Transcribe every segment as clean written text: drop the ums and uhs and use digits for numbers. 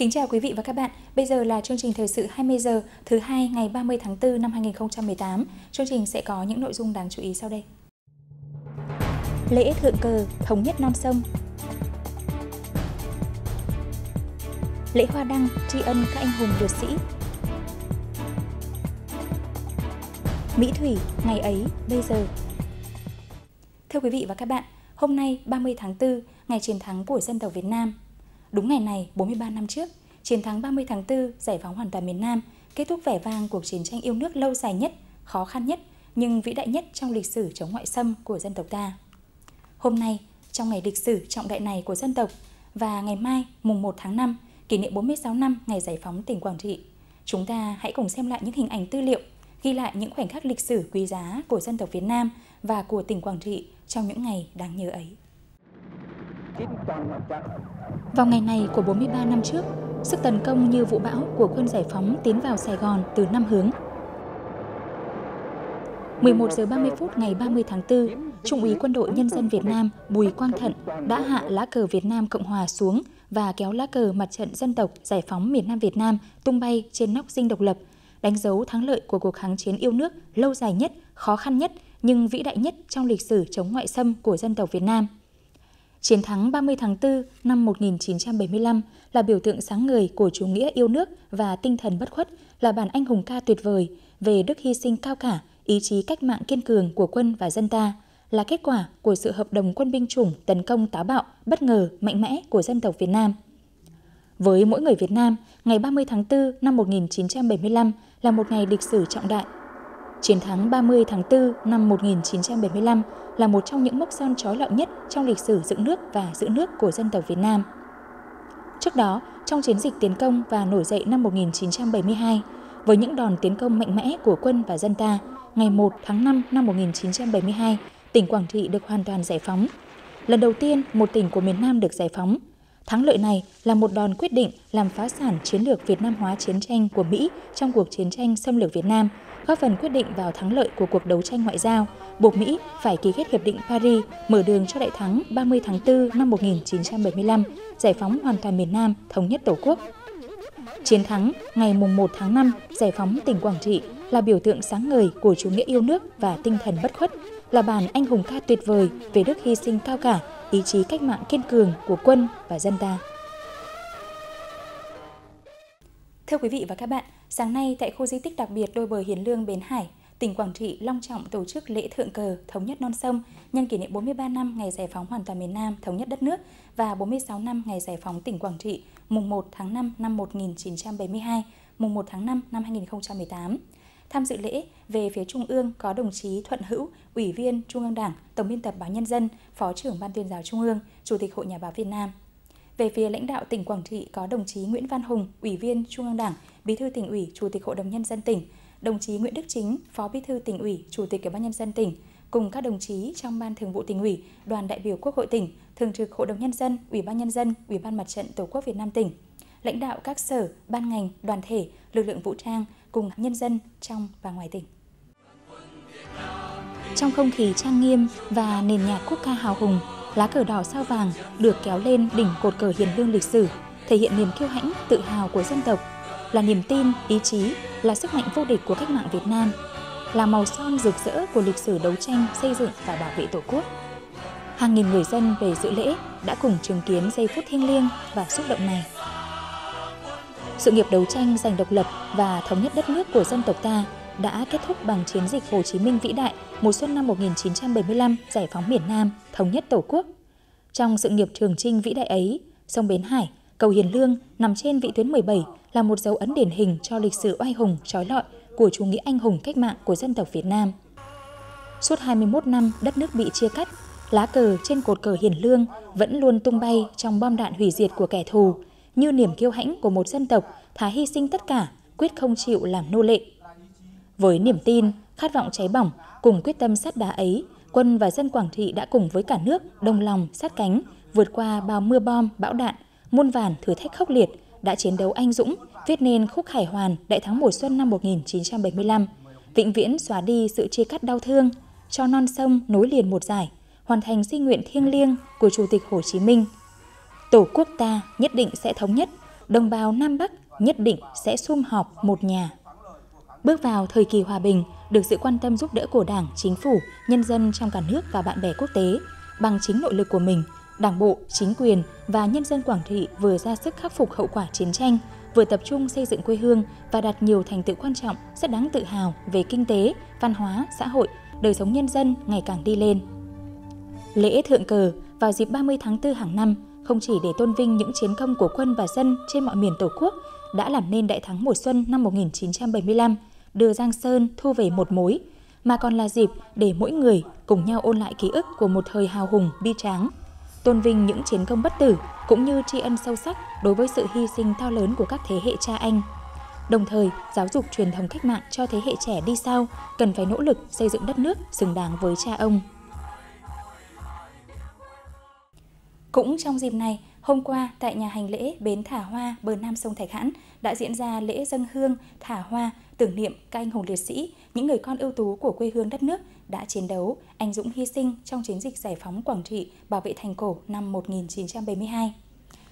Kính chào quý vị và các bạn. Bây giờ là chương trình thời sự 20 giờ thứ hai ngày 30 tháng 4 năm 2018. Chương trình sẽ có những nội dung đáng chú ý sau đây. Lễ thượng cờ thống nhất non sông. Lễ hoa đăng tri ân các anh hùng liệt sĩ. Mỹ Thủy ngày ấy bây giờ. Thưa quý vị và các bạn, hôm nay 30 tháng 4, ngày chiến thắng của dân tộc Việt Nam. Đúng ngày này, 43 năm trước, chiến thắng 30 tháng 4 giải phóng hoàn toàn miền Nam, kết thúc vẻ vang cuộc chiến tranh yêu nước lâu dài nhất, khó khăn nhất, nhưng vĩ đại nhất trong lịch sử chống ngoại xâm của dân tộc ta. Hôm nay, trong ngày lịch sử trọng đại này của dân tộc và ngày mai, mùng 1 tháng 5, kỷ niệm 46 năm ngày giải phóng tỉnh Quảng Trị, chúng ta hãy cùng xem lại những hình ảnh tư liệu, ghi lại những khoảnh khắc lịch sử quý giá của dân tộc Việt Nam và của tỉnh Quảng Trị trong những ngày đáng nhớ ấy. Vào ngày này của 43 năm trước, sức tấn công như vũ bão của quân giải phóng tiến vào Sài Gòn từ 5 hướng. 11 giờ 30 phút ngày 30 tháng 4, Trung úy Quân đội Nhân dân Việt Nam Bùi Quang Thận đã hạ lá cờ Việt Nam Cộng Hòa xuống và kéo lá cờ Mặt trận Dân tộc Giải phóng miền Nam Việt Nam tung bay trên nóc Dinh Độc lập, đánh dấu thắng lợi của cuộc kháng chiến yêu nước lâu dài nhất, khó khăn nhất nhưng vĩ đại nhất trong lịch sử chống ngoại xâm của dân tộc Việt Nam. Chiến thắng 30 tháng 4 năm 1975 là biểu tượng sáng ngời của chủ nghĩa yêu nước và tinh thần bất khuất, là bản anh hùng ca tuyệt vời về đức hy sinh cao cả, ý chí cách mạng kiên cường của quân và dân ta, là kết quả của sự hợp đồng quân binh chủng tấn công táo bạo, bất ngờ, mạnh mẽ của dân tộc Việt Nam. Với mỗi người Việt Nam, ngày 30 tháng 4 năm 1975 là một ngày lịch sử trọng đại. Chiến thắng 30 tháng 4 năm 1975 là một trong những mốc son trói lọi nhất trong lịch sử dựng nước và giữ nước của dân tộc Việt Nam. Trước đó, trong chiến dịch tiến công và nổi dậy năm 1972, với những đòn tiến công mạnh mẽ của quân và dân ta, ngày 1 tháng 5 năm 1972, tỉnh Quảng Trị được hoàn toàn giải phóng. Lần đầu tiên, một tỉnh của miền Nam được giải phóng. Thắng lợi này là một đòn quyết định làm phá sản chiến lược Việt Nam hóa chiến tranh của Mỹ trong cuộc chiến tranh xâm lược Việt Nam, góp phần quyết định vào thắng lợi của cuộc đấu tranh ngoại giao, buộc Mỹ phải ký kết Hiệp định Paris, mở đường cho đại thắng 30 tháng 4 năm 1975, giải phóng hoàn toàn miền Nam, thống nhất Tổ quốc. Chiến thắng ngày 1 tháng 5 giải phóng tỉnh Quảng Trị là biểu tượng sáng ngời của chủ nghĩa yêu nước và tinh thần bất khuất, là bản anh hùng ca tuyệt vời về đức hy sinh cao cả, ý chí cách mạng kiên cường của quân và dân ta. Thưa quý vị và các bạn, sáng nay tại khu di tích đặc biệt Đôi Bờ Hiền Lương Bến Hải, tỉnh Quảng Trị long trọng tổ chức lễ thượng cờ thống nhất non sông nhân kỷ niệm 43 năm ngày giải phóng hoàn toàn miền Nam, thống nhất đất nước và 46 năm ngày giải phóng tỉnh Quảng Trị, mùng 1 tháng 5 năm 1972, mùng 1 tháng 5 năm 2018. Tham dự lễ, về phía Trung ương có đồng chí Thuận Hữu, Ủy viên Trung ương Đảng, Tổng biên tập Báo Nhân dân, Phó trưởng Ban Tuyên giáo Trung ương, Chủ tịch Hội Nhà báo Việt Nam. Về phía lãnh đạo tỉnh Quảng Trị có đồng chí Nguyễn Văn Hùng, Ủy viên Trung ương Đảng, Bí thư tỉnh ủy, Chủ tịch Hội đồng Nhân dân tỉnh, đồng chí Nguyễn Đức Chính, Phó Bí thư tỉnh ủy, Chủ tịch Ủy ban Nhân dân tỉnh, cùng các đồng chí trong Ban Thường vụ tỉnh ủy, Đoàn đại biểu Quốc hội tỉnh, Thường trực Hội đồng Nhân dân, Ủy ban Nhân dân, Ủy ban Mặt trận Tổ quốc Việt Nam tỉnh, lãnh đạo các sở, ban ngành, đoàn thể, lực lượng vũ trang, cùng nhân dân trong và ngoài tỉnh. Trong không khí trang nghiêm và nền nhạc quốc ca hào hùng, lá cờ đỏ sao vàng được kéo lên đỉnh cột cờ Hiền Lương lịch sử, thể hiện niềm kiêu hãnh, tự hào của dân tộc, là niềm tin, ý chí, là sức mạnh vô địch của cách mạng Việt Nam, là màu son rực rỡ của lịch sử đấu tranh, xây dựng và bảo vệ Tổ quốc. Hàng nghìn người dân về dự lễ đã cùng chứng kiến giây phút thiêng liêng và xúc động này. Sự nghiệp đấu tranh giành độc lập và thống nhất đất nước của dân tộc ta đã kết thúc bằng chiến dịch Hồ Chí Minh vĩ đại mùa xuân năm 1975 giải phóng miền Nam, thống nhất Tổ quốc. Trong sự nghiệp trường chinh vĩ đại ấy, sông Bến Hải, cầu Hiền Lương nằm trên vĩ tuyến 17 là một dấu ấn điển hình cho lịch sử oai hùng, trói lọi của chủ nghĩa anh hùng cách mạng của dân tộc Việt Nam. Suốt 21 năm đất nước bị chia cắt, lá cờ trên cột cờ Hiền Lương vẫn luôn tung bay trong bom đạn hủy diệt của kẻ thù, như niềm kiêu hãnh của một dân tộc thà hy sinh tất cả, quyết không chịu làm nô lệ. Với niềm tin, khát vọng cháy bỏng cùng quyết tâm sắt đá ấy, quân và dân Quảng Trị đã cùng với cả nước đồng lòng sát cánh, vượt qua bao mưa bom, bão đạn, muôn vàn thử thách khốc liệt, đã chiến đấu anh dũng, viết nên khúc Khải Hoàn đại thắng mùa xuân năm 1975, vĩnh viễn xóa đi sự chia cắt đau thương, cho non sông nối liền một dải, hoàn thành di nguyện thiêng liêng của Chủ tịch Hồ Chí Minh. Tổ quốc ta nhất định sẽ thống nhất, đồng bào Nam Bắc nhất định sẽ sum họp một nhà. Bước vào thời kỳ hòa bình, được sự quan tâm giúp đỡ của Đảng, Chính phủ, nhân dân trong cả nước và bạn bè quốc tế, bằng chính nội lực của mình, Đảng bộ, chính quyền và nhân dân Quảng Trị vừa ra sức khắc phục hậu quả chiến tranh, vừa tập trung xây dựng quê hương và đạt nhiều thành tựu quan trọng rất đáng tự hào về kinh tế, văn hóa, xã hội, đời sống nhân dân ngày càng đi lên. Lễ thượng cờ vào dịp 30 tháng 4 hàng năm không chỉ để tôn vinh những chiến công của quân và dân trên mọi miền Tổ quốc đã làm nên đại thắng mùa xuân năm 1975, đưa Giang Sơn thu về một mối, mà còn là dịp để mỗi người cùng nhau ôn lại ký ức của một thời hào hùng bi tráng, tôn vinh những chiến công bất tử cũng như tri ân sâu sắc đối với sự hy sinh to lớn của các thế hệ cha anh. Đồng thời, giáo dục truyền thống cách mạng cho thế hệ trẻ đi sau cần phải nỗ lực xây dựng đất nước xứng đáng với cha ông. Cũng trong dịp này, hôm qua tại nhà hành lễ bến Thả Hoa, bờ nam sông Thạch Hãn đã diễn ra lễ dâng hương, thả hoa, tưởng niệm các anh hùng liệt sĩ, những người con ưu tú của quê hương đất nước đã chiến đấu, anh dũng hy sinh trong chiến dịch giải phóng Quảng Trị, bảo vệ thành cổ năm 1972.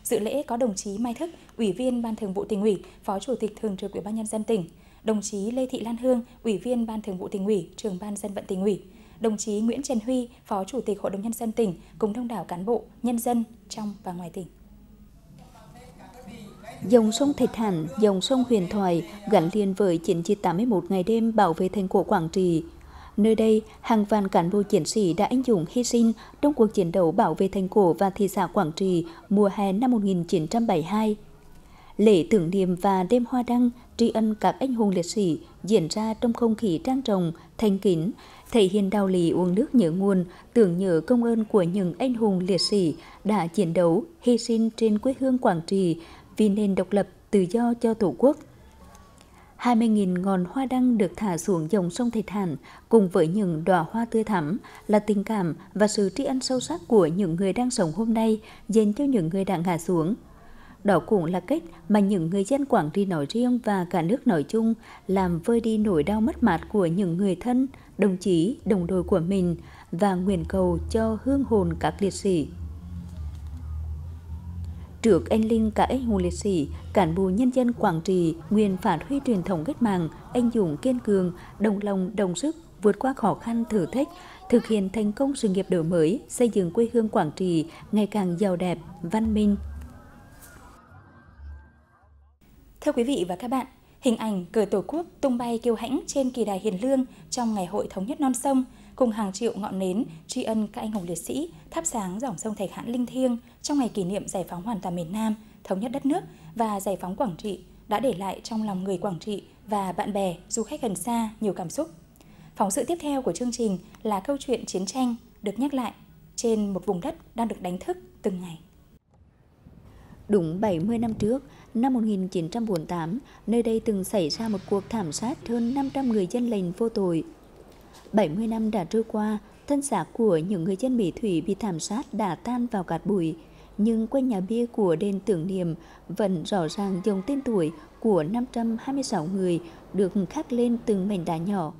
Dự lễ có đồng chí Mai Thức, Ủy viên Ban Thường vụ Tỉnh ủy, Phó Chủ tịch Thường trực Ủy ban Nhân dân tỉnh, đồng chí Lê Thị Lan Hương, Ủy viên Ban Thường vụ Tỉnh ủy, Trưởng Ban Dân vận Tỉnh ủy, đồng chí Nguyễn Trần Huy, Phó Chủ tịch Hội đồng Nhân dân tỉnh cùng đông đảo cán bộ, nhân dân trong và ngoài tỉnh. Dòng sông Thạch Hãn, dòng sông huyền thoại gắn liền với chiến dịch 81 ngày đêm bảo vệ thành cổ Quảng Trị. Nơi đây, hàng vạn cán bộ chiến sĩ đã anh dũng hy sinh trong cuộc chiến đấu bảo vệ thành cổ và thị xã Quảng Trị mùa hè năm 1972. Lễ tưởng niệm và đêm hoa đăng tri ân các anh hùng liệt sĩ diễn ra trong không khí trang trọng, thanh kính, thể hiện đạo lý uống nước nhớ nguồn, tưởng nhớ công ơn của những anh hùng liệt sĩ đã chiến đấu, hy sinh trên quê hương Quảng Trị vì nền độc lập, tự do cho Tổ quốc. 20.000 ngọn hoa đăng được thả xuống dòng sông Thạch Hãn cùng với những đóa hoa tươi thắm là tình cảm và sự tri ân sâu sắc của những người đang sống hôm nay dành cho những người đã ngã xuống. Đó cũng là cách mà những người dân Quảng Trị nói riêng và cả nước nói chung làm vơi đi nỗi đau mất mát của những người thân, đồng chí, đồng đội của mình và nguyện cầu cho hương hồn các liệt sĩ. Trước anh linh các anh hùng liệt sĩ, cán bộ nhân dân Quảng Trị nguyện phát huy truyền thống cách mạng, anh dũng kiên cường, đồng lòng đồng sức vượt qua khó khăn thử thách, thực hiện thành công sự nghiệp đổi mới, xây dựng quê hương Quảng Trị ngày càng giàu đẹp, văn minh. Thưa quý vị và các bạn, hình ảnh cờ Tổ quốc tung bay kiêu hãnh trên kỳ đài Hiền Lương trong ngày hội thống nhất non sông cùng hàng triệu ngọn nến tri ân các anh hùng liệt sĩ thắp sáng dòng sông Thạch Hãn linh thiêng trong ngày kỷ niệm giải phóng hoàn toàn miền Nam, thống nhất đất nước và giải phóng Quảng Trị đã để lại trong lòng người Quảng Trị và bạn bè, du khách gần xa nhiều cảm xúc. Phóng sự tiếp theo của chương trình là câu chuyện chiến tranh được nhắc lại trên một vùng đất đang được đánh thức từng ngày. Đúng 70 năm trước, năm 1948, nơi đây từng xảy ra một cuộc thảm sát hơn 500 người dân lành vô tội. 70 năm đã trôi qua, thân xác của những người dân Mỹ Thủy bị thảm sát đã tan vào cát bụi, nhưng quanh nhà bia của đền tưởng niệm vẫn rõ ràng dòng tên tuổi của 526 người được khắc lên từng mảnh đá nhỏ.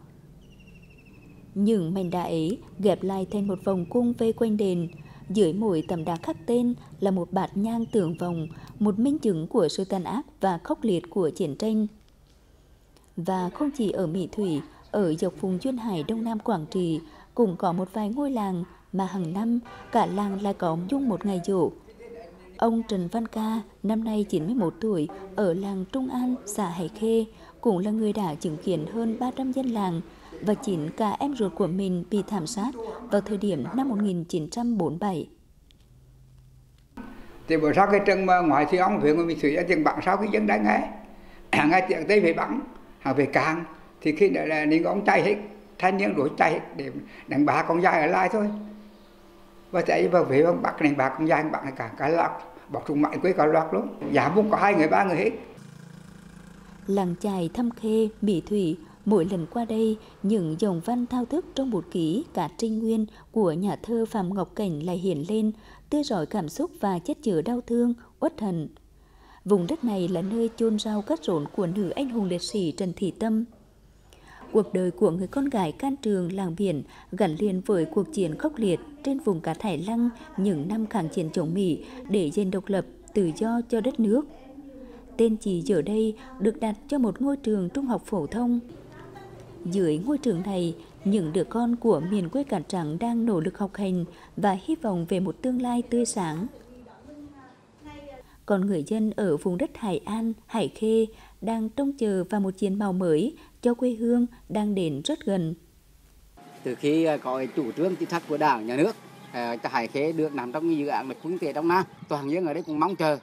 Những mảnh đá ấy ghép lại thành một vòng cung vây quanh đền. Dưới mỗi tấm đá khắc tên là một bạt nhang tượng vòng, một minh chứng của sự tàn ác và khốc liệt của chiến tranh. Và không chỉ ở Mỹ Thủy, ở dọc vùng duyên hải Đông Nam Quảng Trị cũng có một vài ngôi làng mà hàng năm cả làng lại có chung một ngày giỗ. Ông Trần Văn Ca, năm nay 91 tuổi, ở làng Trung An, xã Hải Khê, cũng là người đã chứng kiến hơn 300 dân làng và chính cả em ruột của mình bị thảm sát vào thời điểm năm 1947. Thì bởi sao cái trận mà ngoài thì ông về người mình xử ra tiền bắn sao cái dân đánh ấy, hàng ngày tiền tây về bắn, hàng về càng thì khi đó là nên ông chạy hết, thanh niên đuổi chạy hết để đánh bà con trai ở lại thôi. Và chạy vào về ông bắt đánh bà con trai bạn cả loạt, bọc trùng mạnh quấy cả loạt luôn, giảm cũng có 2 người 3 người hết. Làng chài Thâm Khê, Mỹ Thủy. Mỗi lần qua đây, những dòng văn thao thức trong bút ký cả trinh nguyên của nhà thơ Phạm Ngọc Cảnh lại hiện lên, tươi rói cảm xúc và chất chứa đau thương, uất hận. Vùng đất này là nơi chôn rau cắt rốn của nữ anh hùng liệt sĩ Trần Thị Tâm. Cuộc đời của người con gái can trường làng biển gắn liền với cuộc chiến khốc liệt trên vùng cá Thải Lăng những năm kháng chiến chống Mỹ để giành độc lập, tự do cho đất nước. Tên chị giờ đây được đặt cho một ngôi trường trung học phổ thông. Dưới ngôi trường này, những đứa con của miền quê Cát Trắng đang nỗ lực học hành và hy vọng về một tương lai tươi sáng. Còn người dân ở vùng đất Hải An, Hải Khê đang trông chờ vào một diện mạo mới cho quê hương đang đến rất gần. Từ khi có chủ trương chính sách của Đảng, Nhà nước, Hải Khê được nằm trong dự án mạch kinh tế Đông Nam, toàn dân ở đây cũng mong chờ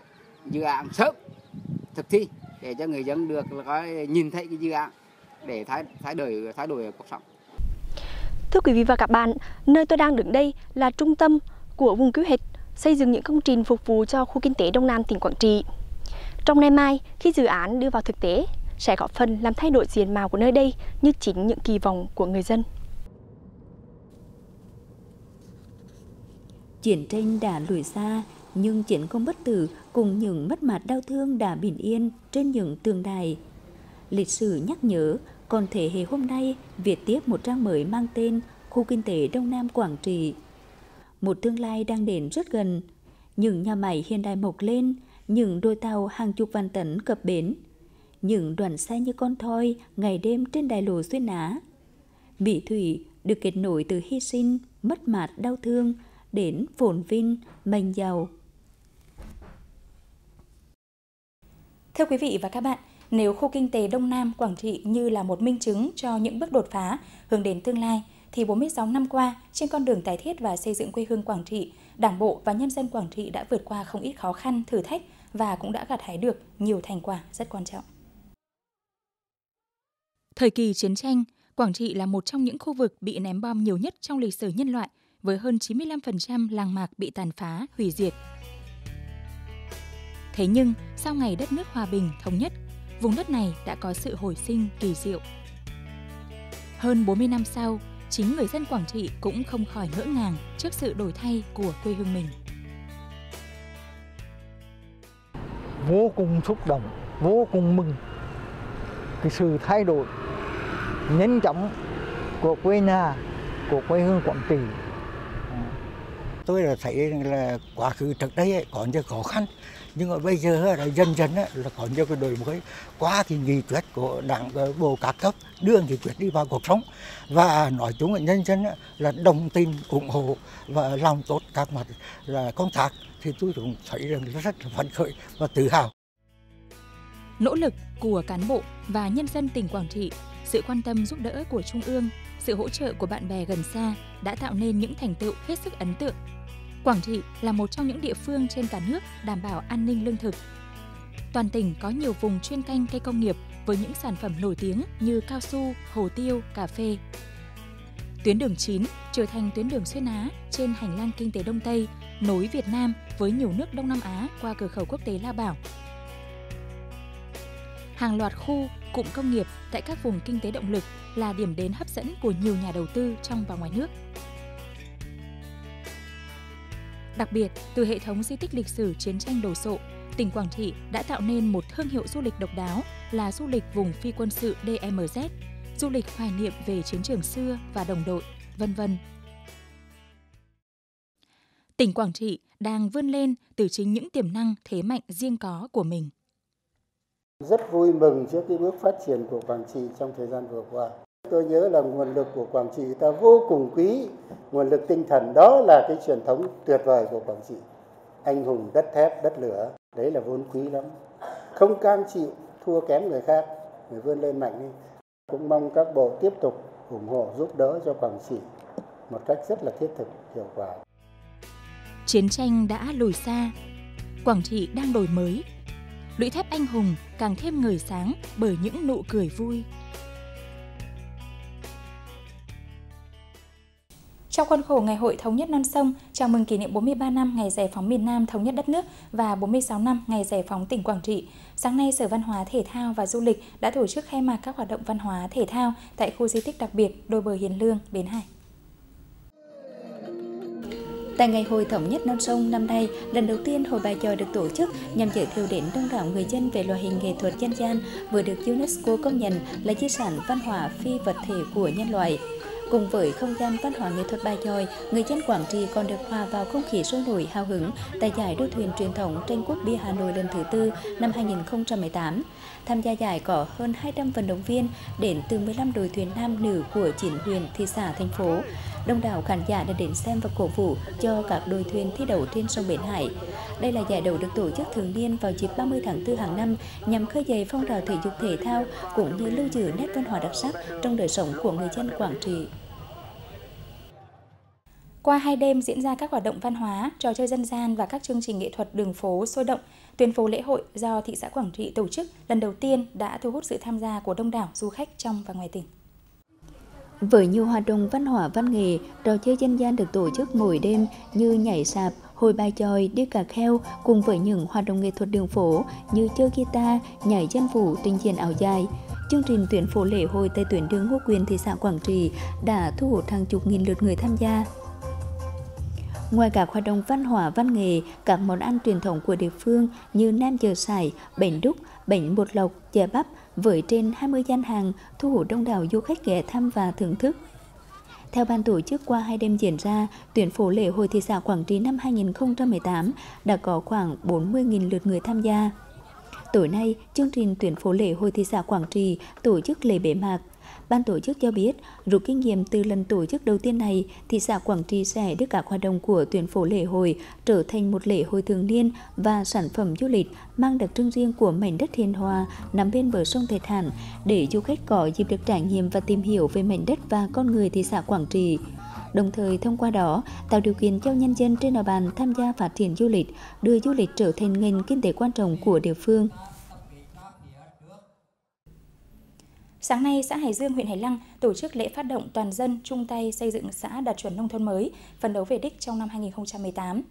dự án sớm thực thi để cho người dân được nhìn thấy cái dự án để thay đổi cuộc sống. Thưa quý vị và các bạn, nơi tôi đang đứng đây là trung tâm của vùng quy hoạch xây dựng những công trình phục vụ cho khu kinh tế Đông Nam tỉnh Quảng Trị. Trong năm mai, khi dự án đưa vào thực tế, sẽ góp phần làm thay đổi diện mạo của nơi đây như chính những kỳ vọng của người dân. Chiến tranh đã lùi xa, nhưng chiến công bất tử cùng những mất mát đau thương đã bình yên trên những tường đài. Lịch sử nhắc nhớ, còn thế hệ hôm nay viết tiếp một trang mới mang tên Khu Kinh tế Đông Nam Quảng Trị. Một tương lai đang đến rất gần, những nhà máy hiện đại mọc lên, những đôi tàu hàng chục vạn tấn cập bến, những đoàn xe như con thoi ngày đêm trên đại lộ xuyên Á. Mỹ thủy được kết nối từ hy sinh, mất mát đau thương đến phồn vinh, mạnh giàu. Thưa quý vị và các bạn, nếu khu kinh tế Đông Nam Quảng Trị như là một minh chứng cho những bước đột phá hướng đến tương lai, thì 46 năm qua, trên con đường tái thiết và xây dựng quê hương Quảng Trị, Đảng bộ và nhân dân Quảng Trị đã vượt qua không ít khó khăn, thử thách và cũng đã gặt hái được nhiều thành quả rất quan trọng. Thời kỳ chiến tranh, Quảng Trị là một trong những khu vực bị ném bom nhiều nhất trong lịch sử nhân loại, với hơn 95% làng mạc bị tàn phá, hủy diệt. Thế nhưng, sau ngày đất nước hòa bình, thống nhất, vùng đất này đã có sự hồi sinh kỳ diệu. Hơn 40 năm sau, chính người dân Quảng Trị cũng không khỏi ngỡ ngàng trước sự đổi thay của quê hương mình. Vô cùng xúc động, vô cùng mừng cái sự thay đổi nhanh chóng của quê nhà, của quê hương Quảng Trị. Tôi là thấy là quá khứ trước đây còn nhiều khó khăn, nhưng mà bây giờ là dần dần là còn nhiều cái đổi mới qua thì nghị quyết của Đảng bộ các cấp đưa nghị quyết đi vào cuộc sống, và nói chung là nhân dân là đồng tình ủng hộ và làm tốt các mặt là công tác, thì tôi cũng thấy rằng rất là phấn khởi và tự hào. Nỗ lực của cán bộ và nhân dân tỉnh Quảng Trị, sự quan tâm giúp đỡ của Trung ương, sự hỗ trợ của bạn bè gần xa đã tạo nên những thành tựu hết sức ấn tượng. Quảng Trị là một trong những địa phương trên cả nước đảm bảo an ninh lương thực. Toàn tỉnh có nhiều vùng chuyên canh cây công nghiệp với những sản phẩm nổi tiếng như cao su, hồ tiêu, cà phê. Tuyến đường 9 trở thành tuyến đường xuyên Á trên hành lang kinh tế Đông Tây, nối Việt Nam với nhiều nước Đông Nam Á qua cửa khẩu quốc tế Lao Bảo. Hàng loạt khu, cụm công nghiệp tại các vùng kinh tế động lực là điểm đến hấp dẫn của nhiều nhà đầu tư trong và ngoài nước. Đặc biệt, từ hệ thống di tích lịch sử chiến tranh đồ sộ, tỉnh Quảng Trị đã tạo nên một thương hiệu du lịch độc đáo là du lịch vùng phi quân sự DMZ, du lịch hoài niệm về chiến trường xưa và đồng đội, vân vân. Tỉnh Quảng Trị đang vươn lên từ chính những tiềm năng thế mạnh riêng có của mình. Rất vui mừng trước cái bước phát triển của Quảng Trị trong thời gian vừa qua. Tôi nhớ là nguồn lực của Quảng Trị ta vô cùng quý, nguồn lực tinh thần đó là cái truyền thống tuyệt vời của Quảng Trị. Anh hùng đất thép, đất lửa, đấy là vốn quý lắm. Không cam chịu, thua kém người khác, người vươn lên mạnh lên. Cũng mong các bộ tiếp tục ủng hộ, giúp đỡ cho Quảng Trị một cách rất là thiết thực, hiệu quả. Chiến tranh đã lùi xa, Quảng Trị đang đổi mới. Lũy thép anh hùng càng thêm ngời sáng bởi những nụ cười vui. Trong khuôn khổ Ngày hội Thống nhất non sông, chào mừng kỷ niệm 43 năm Ngày Giải phóng miền Nam Thống nhất đất nước và 46 năm Ngày Giải phóng tỉnh Quảng Trị, sáng nay Sở Văn hóa Thể thao và Du lịch đã tổ chức khai mạc các hoạt động văn hóa thể thao tại khu di tích đặc biệt Đôi Bờ Hiền Lương, Bến Hải. Tại ngày hội thống nhất non sông năm nay, lần đầu tiên hội bài chòi được tổ chức nhằm giới thiệu đến đông đảo người dân về loại hình nghệ thuật dân gian vừa được UNESCO công nhận là di sản văn hóa phi vật thể của nhân loại. Cùng với không gian văn hóa nghệ thuật bài chòi, người dân Quảng Trị còn được hòa vào không khí sôi nổi hào hứng tại giải đua thuyền truyền thống trên quốc bia Hà Nội lần thứ tư năm 2018. Tham gia giải có hơn 200 vận động viên đến từ 15 đội thuyền nam nữ của 9 huyện, thị xã, thành phố. Đông đảo khán giả đã đến xem và cổ vũ cho các đội thuyền thi đấu trên sông Bến Hải. Đây là giải đấu được tổ chức thường niên vào dịp 30 tháng 4 hàng năm nhằm khơi dậy phong trào thể dục thể thao cũng như lưu giữ nét văn hóa đặc sắc trong đời sống của người dân Quảng Trị. Qua hai đêm diễn ra các hoạt động văn hóa, trò chơi dân gian và các chương trình nghệ thuật đường phố sôi động, tuyến phố lễ hội do thị xã Quảng Trị tổ chức lần đầu tiên đã thu hút sự tham gia của đông đảo du khách trong và ngoài tỉnh. Với nhiều hoạt động văn hóa văn nghệ, trò chơi dân gian được tổ chức mỗi đêm như nhảy sạp, hội bài chòi, đi cà kheo cùng với những hoạt động nghệ thuật đường phố như chơi guitar, nhảy dân vũ, trình diễn áo dài. Chương trình tuyến phố lễ hội tại tuyến đường Ngô Quyền thị xã Quảng Trị đã thu hút hàng chục nghìn lượt người tham gia. Ngoài các hoạt động văn hóa văn nghệ, các món ăn truyền thống của địa phương như nem dừa sải, bánh đúc, bánh bột lọc, chè bắp với trên 20 gian hàng thu hút đông đảo du khách ghé thăm và thưởng thức. Theo ban tổ chức, qua hai đêm diễn ra, tuyến phố lễ hội thị xã Quảng Trị năm 2018 đã có khoảng 40.000 lượt người tham gia. Tối nay, chương trình tuyến phố lễ hội thị xã Quảng Trị tổ chức lễ bế mạc. Ban tổ chức cho biết, rút kinh nghiệm từ lần tổ chức đầu tiên này, thị xã Quảng Trị sẽ đưa các hoạt động của tuyến phố lễ hội trở thành một lễ hội thường niên và sản phẩm du lịch mang đặc trưng riêng của mảnh đất hiền hòa nằm bên bờ sông Thạch Hãn, để du khách có dịp được trải nghiệm và tìm hiểu về mảnh đất và con người thị xã Quảng Trị. Đồng thời thông qua đó tạo điều kiện cho nhân dân trên địa bàn tham gia phát triển du lịch, đưa du lịch trở thành ngành kinh tế quan trọng của địa phương. Sáng nay, xã Hải Dương, huyện Hải Lăng tổ chức lễ phát động toàn dân chung tay xây dựng xã đạt chuẩn nông thôn mới, phấn đấu về đích trong năm 2018.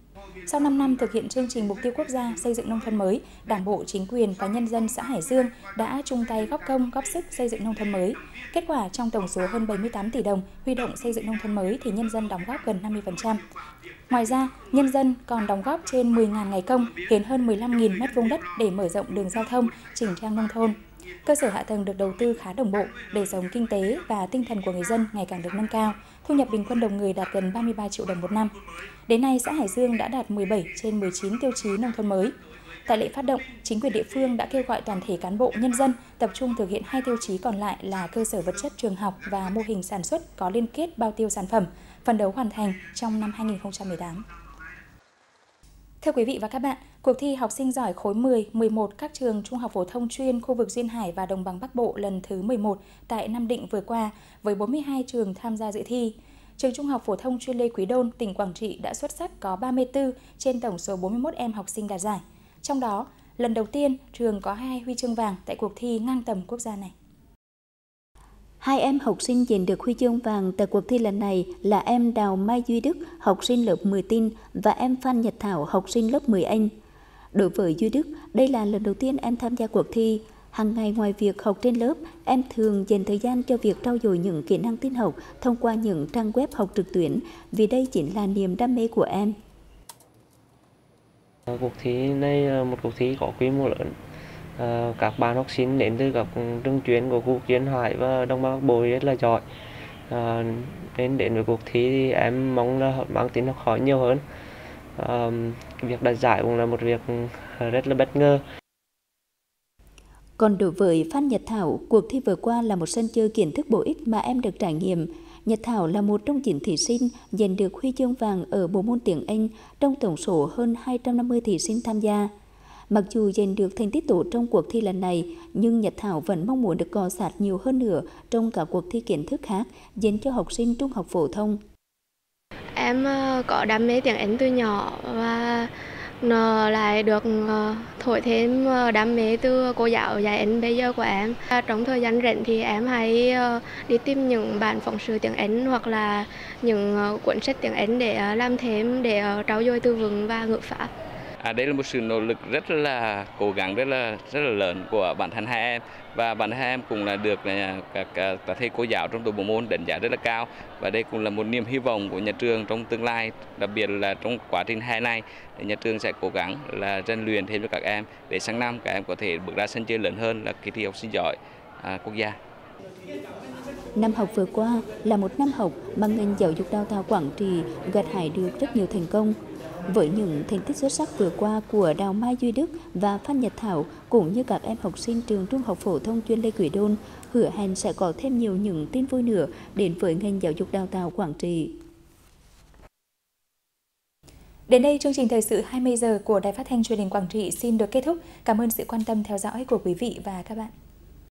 Sau 5 năm thực hiện chương trình mục tiêu quốc gia xây dựng nông thôn mới, Đảng bộ, chính quyền và nhân dân xã Hải Dương đã chung tay góp công, góp sức xây dựng nông thôn mới. Kết quả trong tổng số hơn 78 tỷ đồng huy động xây dựng nông thôn mới thì nhân dân đóng góp gần 50%. Ngoài ra, nhân dân còn đóng góp trên 10.000 ngày công, hiến hơn 15.000 m2 đất để mở rộng đường giao thông, chỉnh trang nông thôn. Cơ sở hạ tầng được đầu tư khá đồng bộ, đời sống kinh tế và tinh thần của người dân ngày càng được nâng cao, thu nhập bình quân đầu người đạt gần 33 triệu đồng một năm. Đến nay, xã Hải Dương đã đạt 17 trên 19 tiêu chí nông thôn mới. Tại lễ phát động, chính quyền địa phương đã kêu gọi toàn thể cán bộ, nhân dân tập trung thực hiện hai tiêu chí còn lại là cơ sở vật chất trường học và mô hình sản xuất có liên kết bao tiêu sản phẩm, phấn đấu hoàn thành trong năm 2018. Thưa quý vị và các bạn, cuộc thi học sinh giỏi khối 10, 11 các trường trung học phổ thông chuyên khu vực Duyên Hải và Đồng bằng Bắc Bộ lần thứ 11 tại Nam Định vừa qua với 42 trường tham gia dự thi. Trường Trung học phổ thông chuyên Lê Quý Đôn, tỉnh Quảng Trị đã xuất sắc có 34 trên tổng số 41 em học sinh đạt giải. Trong đó, lần đầu tiên trường có 2 huy chương vàng tại cuộc thi ngang tầm quốc gia này. Hai em học sinh giành được huy chương vàng tại cuộc thi lần này là em Đào Mai Duy Đức, học sinh lớp 10 Tin và em Phan Nhật Thảo, học sinh lớp 10 Anh. Đối với Duy Đức, đây là lần đầu tiên em tham gia cuộc thi. Hàng ngày ngoài việc học trên lớp, em thường dành thời gian cho việc trau dồi những kỹ năng tin học thông qua những trang web học trực tuyến, vì đây chính là niềm đam mê của em. Cuộc thi này là một cuộc thi có quy mô lớn. Các bạn học sinh đến từ các trường chuyên của khu vực Duyên Hải và Đông Bắc Bộ rất là giỏi. Đến với cuộc thi thì em mong là mang tính học hỏi nhiều hơn. Việc đạt giải cũng là một việc rất là bất ngờ. Còn đối với Phan Nhật Thảo, cuộc thi vừa qua là một sân chơi kiến thức bổ ích mà em được trải nghiệm. Nhật Thảo là một trong 9 thí sinh giành được huy chương vàng ở bộ môn tiếng Anh trong tổng số hơn 250 thí sinh tham gia. Mặc dù giành được thành tích tốt trong cuộc thi lần này, nhưng Nhật Thảo vẫn mong muốn được cọ sát nhiều hơn nữa trong cả cuộc thi kiến thức khác dành cho học sinh trung học phổ thông. Em có đam mê tiếng Anh từ nhỏ và lại được thổi thêm đam mê từ cô giáo dạy Anh bây giờ của em. Trong thời gian rảnh thì em hay đi tìm những bản phóng sự tiếng Anh hoặc là những cuốn sách tiếng Anh để làm thêm, để trau dồi từ vựng và ngữ pháp. Đây là một sự nỗ lực rất là cố gắng, rất là lớn của bản thân hai em, và bản thân hai em cũng là được các thầy cô giáo trong tổ bộ môn đánh giá rất là cao, và đây cũng là một niềm hy vọng của nhà trường trong tương lai, đặc biệt là trong quá trình hè này nhà trường sẽ cố gắng là rèn luyện thêm cho các em để sang năm các em có thể bước ra sân chơi lớn hơn là kỳ thi học sinh giỏi quốc gia. Năm học vừa qua là một năm học mà ngành giáo dục đào tạo Quảng Trị gặt hái được rất nhiều thành công. Với những thành tích xuất sắc vừa qua của Đào Mai Duy Đức và Phan Nhật Thảo, cũng như các em học sinh trường Trung học phổ thông chuyên Lê Quý Đôn, hứa hẹn sẽ có thêm nhiều những tin vui nữa đến với ngành giáo dục đào tạo Quảng Trị. Đến đây, chương trình thời sự 20 giờ của Đài Phát thanh Truyền hình Quảng Trị xin được kết thúc. Cảm ơn sự quan tâm theo dõi của quý vị và các bạn.